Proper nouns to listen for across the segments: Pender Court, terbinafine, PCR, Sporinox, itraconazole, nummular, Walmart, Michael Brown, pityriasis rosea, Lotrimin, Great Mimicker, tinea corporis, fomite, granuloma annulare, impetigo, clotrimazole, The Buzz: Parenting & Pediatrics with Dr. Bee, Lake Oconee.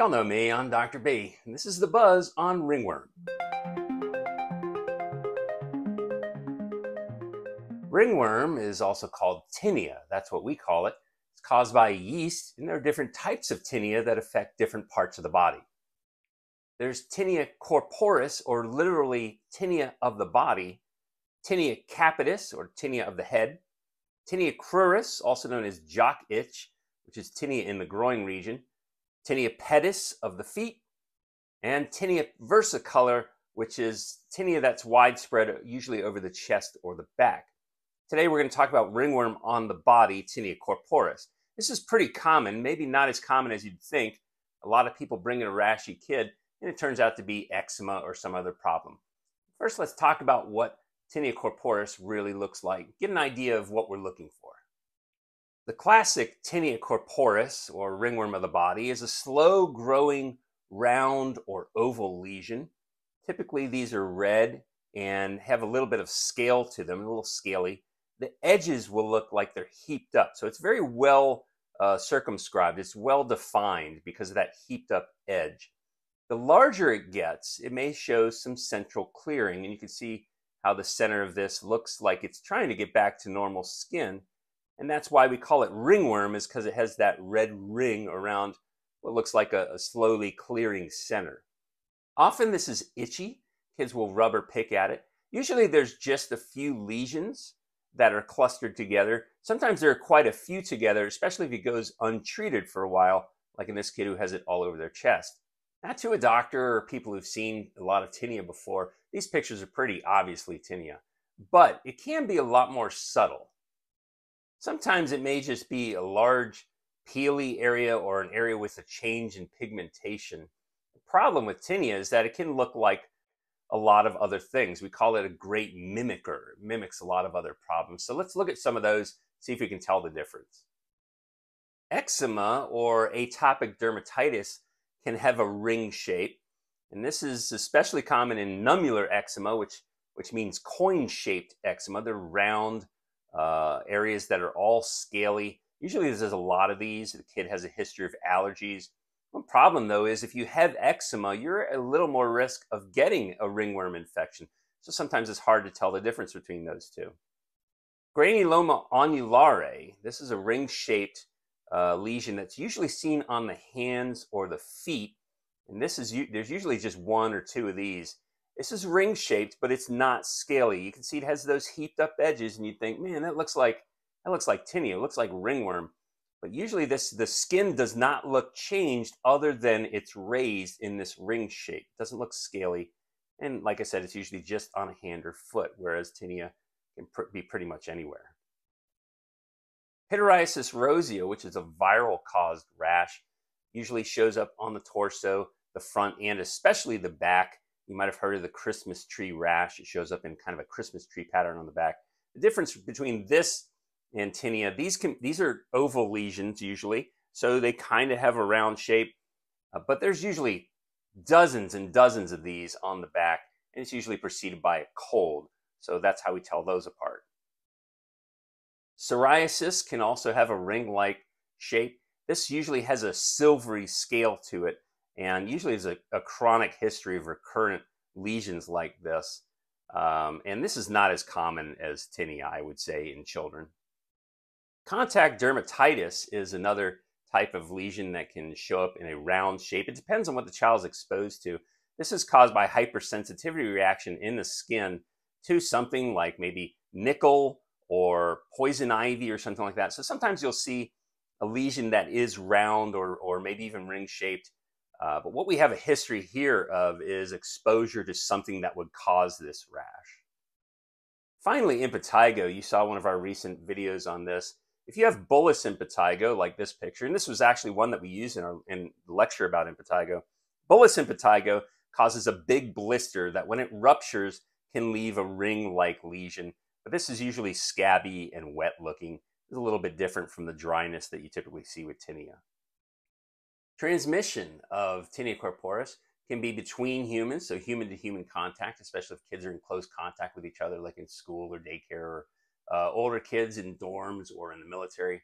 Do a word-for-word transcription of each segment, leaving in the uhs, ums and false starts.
Y'all know me, I'm Doctor Bee, and this is The Buzz on Ringworm. Ringworm is also called tinea, that's what we call it. It's caused by yeast, and there are different types of tinea that affect different parts of the body. There's tinea corporis, or literally tinea of the body, tinea capitis, or tinea of the head, tinea cruris, also known as jock itch, which is tinea in the groin region, tinea pedis of the feet, and tinea versicolor, which is tinea that's widespread, usually over the chest or the back. Today we're going to talk about ringworm on the body, tinea corporis. This is pretty common, maybe not as common as you'd think. A lot of people bring in a rashy kid, and it turns out to be eczema or some other problem. First, let's talk about what tinea corporis really looks like. Get an idea of what we're looking for. The classic tinea corporis, or ringworm of the body, is a slow-growing round or oval lesion. Typically, these are red and have a little bit of scale to them, a little scaly. The edges will look like they're heaped up, so it's very well uh, circumscribed. It's well-defined because of that heaped-up edge. The larger it gets, it may show some central clearing, and you can see how the center of this looks like it's trying to get back to normal skin, and that's why we call it ringworm, is because it has that red ring around what looks like a, a slowly clearing center. Often this is itchy. Kids will rub or pick at it. Usually there's just a few lesions that are clustered together. Sometimes there are quite a few together, especially if it goes untreated for a while, like in this kid who has it all over their chest. Not to a doctor or people who've seen a lot of tinea before. These pictures are pretty obviously tinea, but it can be a lot more subtle. Sometimes it may just be a large peely area or an area with a change in pigmentation. The problem with tinea is that it can look like a lot of other things. We call it a great mimicker. It mimics a lot of other problems. So let's look at some of those, see if we can tell the difference. Eczema or atopic dermatitis can have a ring shape. And this is especially common in nummular eczema, which, which means coin-shaped eczema. They're round uh, areas that are all scaly. Usually there's a lot of these. The kid has a history of allergies. One problem, though, is if you have eczema, you're a little more risk of getting a ringworm infection. So sometimes it's hard to tell the difference between those two. Granuloma annulare, this is a ring-shaped Uh, lesion that's usually seen on the hands or the feet, and this is there's usually just one or two of these. This is ring shaped, but it's not scaly. You can see it has those heaped up edges, and you think, man, that looks like that looks like tinea. It looks like ringworm, but usually this the skin does not look changed other than it's raised in this ring shape. It doesn't look scaly, and like I said, it's usually just on a hand or foot, whereas tinea can pr be pretty much anywhere. Pityriasis rosea, which is a viral-caused rash, usually shows up on the torso, the front, and especially the back. You might have heard of the Christmas tree rash. It shows up in kind of a Christmas tree pattern on the back. The difference between this and tinea, these, can, these are oval lesions usually, so they kind of have a round shape, uh, but there's usually dozens and dozens of these on the back, and it's usually preceded by a cold, so that's how we tell those apart. Psoriasis can also have a ring-like shape. This usually has a silvery scale to it, and usually is a, a chronic history of recurrent lesions like this. Um, and this is not as common as tinea, I would say, in children. Contact dermatitis is another type of lesion that can show up in a round shape. It depends on what the child is exposed to. This is caused by hypersensitivity reaction in the skin to something like maybe nickel, or poison ivy or something like that. So sometimes you'll see a lesion that is round or, or maybe even ring-shaped. Uh, but what we have a history here of is exposure to something that would cause this rash. Finally, impetigo. You saw one of our recent videos on this. If you have bullous impetigo, like this picture, and this was actually one that we used in, our, in the lecture about impetigo. Bullous impetigo causes a big blister that when it ruptures can leave a ring-like lesion. But this is usually scabby and wet looking. It's a little bit different from the dryness that you typically see with tinea. Transmission of tinea corporis can be between humans, so human to human contact, especially if kids are in close contact with each other, like in school or daycare, or uh, older kids in dorms or in the military.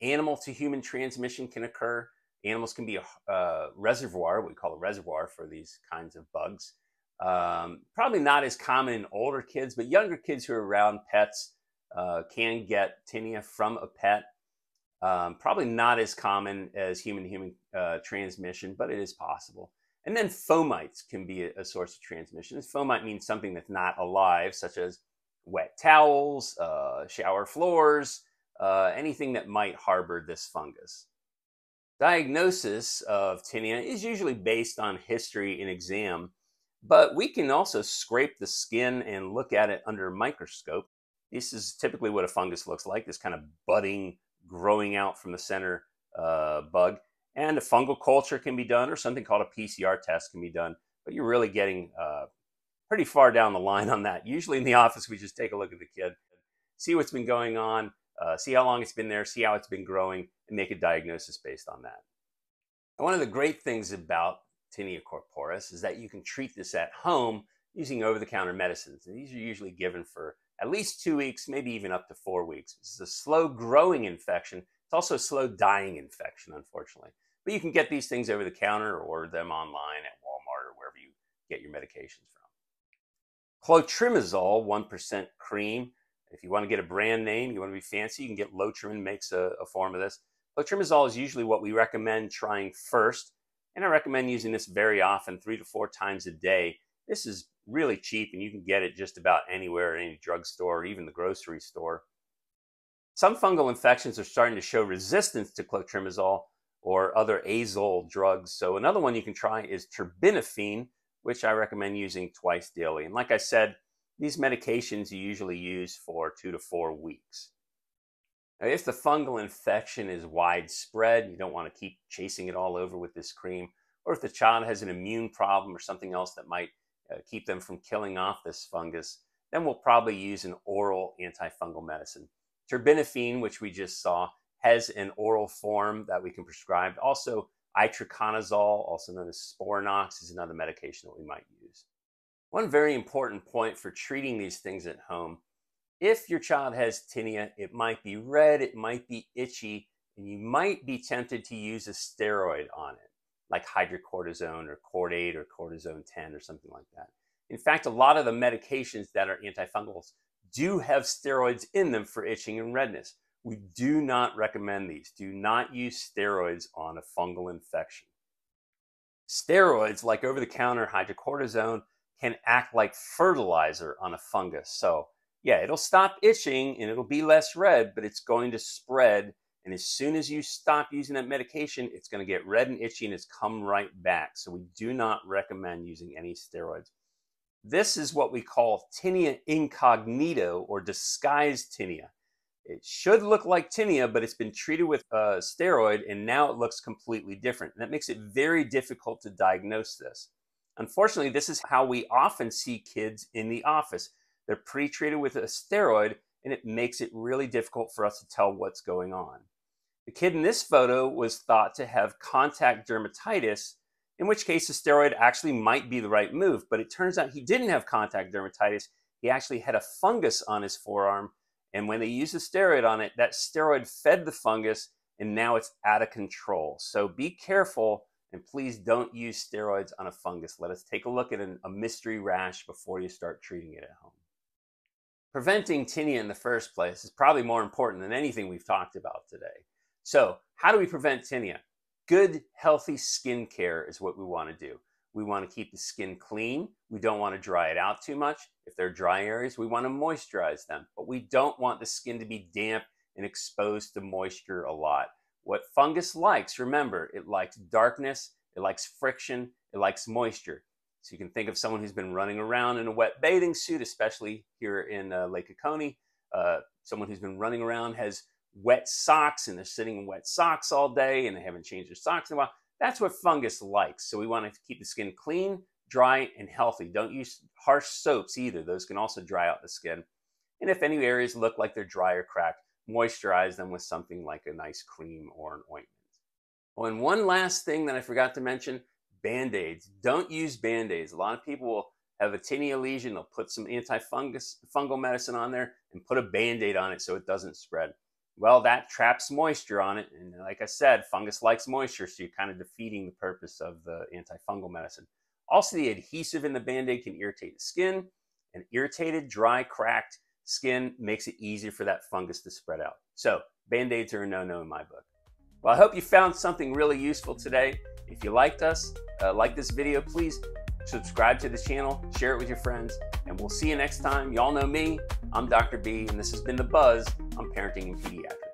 Animal to human transmission can occur. Animals can be a uh, reservoir, what we call a reservoir for these kinds of bugs. Um, probably not as common in older kids, but younger kids who are around pets uh, can get tinea from a pet. Um, probably not as common as human-human uh, transmission, but it is possible. And then fomites can be a, a source of transmission. Fomite means something that's not alive, such as wet towels, uh, shower floors, uh, anything that might harbor this fungus. Diagnosis of tinea is usually based on history and exam, but we can also scrape the skin and look at it under a microscope. This is typically what a fungus looks like, this kind of budding, growing out from the center uh, bug. And a fungal culture can be done, or something called a P C R test can be done, but you're really getting uh, pretty far down the line on that. Usually in the office, we just take a look at the kid, see what's been going on, uh, see how long it's been there, see how it's been growing, and make a diagnosis based on that. And one of the great things about tinea corporis is that you can treat this at home using over-the-counter medicines. And these are usually given for at least two weeks, maybe even up to four weeks. This is a slow-growing infection. It's also a slow-dying infection, unfortunately. But you can get these things over the counter or order them online at Walmart or wherever you get your medications from. Clotrimazole one percent cream. If you want to get a brand name, you want to be fancy, you can get Lotrimin, makes a, a form of this. Clotrimazole is usually what we recommend trying first. And I recommend using this very often, three to four times a day. This is really cheap and you can get it just about anywhere, any drugstore or even the grocery store. Some fungal infections are starting to show resistance to clotrimazole or other azole drugs. So another one you can try is terbinafine, which I recommend using twice daily. And like I said, these medications you usually use for two to four weeks. Now, if the fungal infection is widespread, you don't want to keep chasing it all over with this cream, or if the child has an immune problem or something else that might uh, keep them from killing off this fungus, then we'll probably use an oral antifungal medicine. Terbinafine, which we just saw, has an oral form that we can prescribe. Also, itraconazole, also known as Sporinox, is another medication that we might use. One very important point for treating these things at home, if your child has tinea, it might be red, it might be itchy, and you might be tempted to use a steroid on it, like hydrocortisone or Cordate or cortisone ten or something like that. In fact, a lot of the medications that are antifungals do have steroids in them for itching and redness. We do not recommend these. Do not use steroids on a fungal infection. Steroids, like over-the-counter hydrocortisone, can act like fertilizer on a fungus. So yeah, it'll stop itching and it'll be less red, but it's going to spread. And as soon as you stop using that medication, it's going to get red and itchy and it's come right back. So we do not recommend using any steroids. This is what we call tinea incognito or disguised tinea. It should look like tinea, but it's been treated with a steroid and now it looks completely different. And that makes it very difficult to diagnose this. Unfortunately, this is how we often see kids in the office. They're pre-treated with a steroid and it makes it really difficult for us to tell what's going on. The kid in this photo was thought to have contact dermatitis, in which case the steroid actually might be the right move, but it turns out he didn't have contact dermatitis. He actually had a fungus on his forearm. And when they used a steroid on it, that steroid fed the fungus and now it's out of control. So be careful and please don't use steroids on a fungus. Let us take a look at an, a mystery rash before you start treating it at home. Preventing tinea in the first place is probably more important than anything we've talked about today. So how do we prevent tinea? Good, healthy skin care is what we want to do. We want to keep the skin clean. We don't want to dry it out too much. If they're dry areas, we want to moisturize them, but we don't want the skin to be damp and exposed to moisture a lot. What fungus likes, remember, it likes darkness, it likes friction, it likes moisture. So you can think of someone who's been running around in a wet bathing suit, especially here in uh, Lake Oconee. Uh, someone who's been running around has wet socks and they're sitting in wet socks all day and they haven't changed their socks in a while. That's what fungus likes. So we want to keep the skin clean, dry, and healthy. Don't use harsh soaps either. Those can also dry out the skin. And if any areas look like they're dry or cracked, moisturize them with something like a nice cream or an ointment. Oh, and one last thing that I forgot to mention, Band-Aids. Don't use Band-Aids. A lot of people will have a tinea lesion. They'll put some antifungus fungal medicine on there and put a Band-Aid on it so it doesn't spread. well, that traps moisture on it. And like I said, fungus likes moisture, so you're kind of defeating the purpose of the antifungal medicine. Also, the adhesive in the Band-Aid can irritate the skin, and irritated, dry, cracked skin makes it easier for that fungus to spread out. So Band-Aids are a no-no in my book. Well, I hope you found something really useful today. If you liked us, uh, like this video, please subscribe to the channel, share it with your friends, and we'll see you next time. Y'all know me, I'm Doctor Bee, and this has been The Buzz on Parenting and Pediatrics.